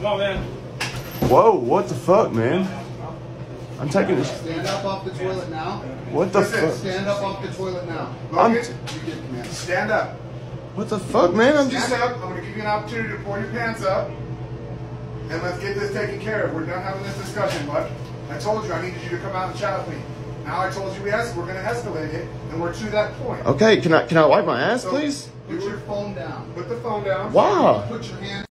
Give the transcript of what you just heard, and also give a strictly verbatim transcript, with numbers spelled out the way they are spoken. Come on, man. Whoa, what the fuck, man? I'm taking this. Stand up off the toilet now. What the fuck? Stand up off the toilet now. Logan, you get the command. Stand up. What the fuck, man? I'm just. Stand up. I'm going to give you an opportunity to pull your pants up. And let's get this taken care of. We're done having this discussion, bud. I told you I needed you to come out and chat with me. Now I told you we asked, we're going to escalate it, and we're to that point. Okay, can I, can I wipe my ass, so, please? Put your phone down. Put the phone down. Wow. Put your hand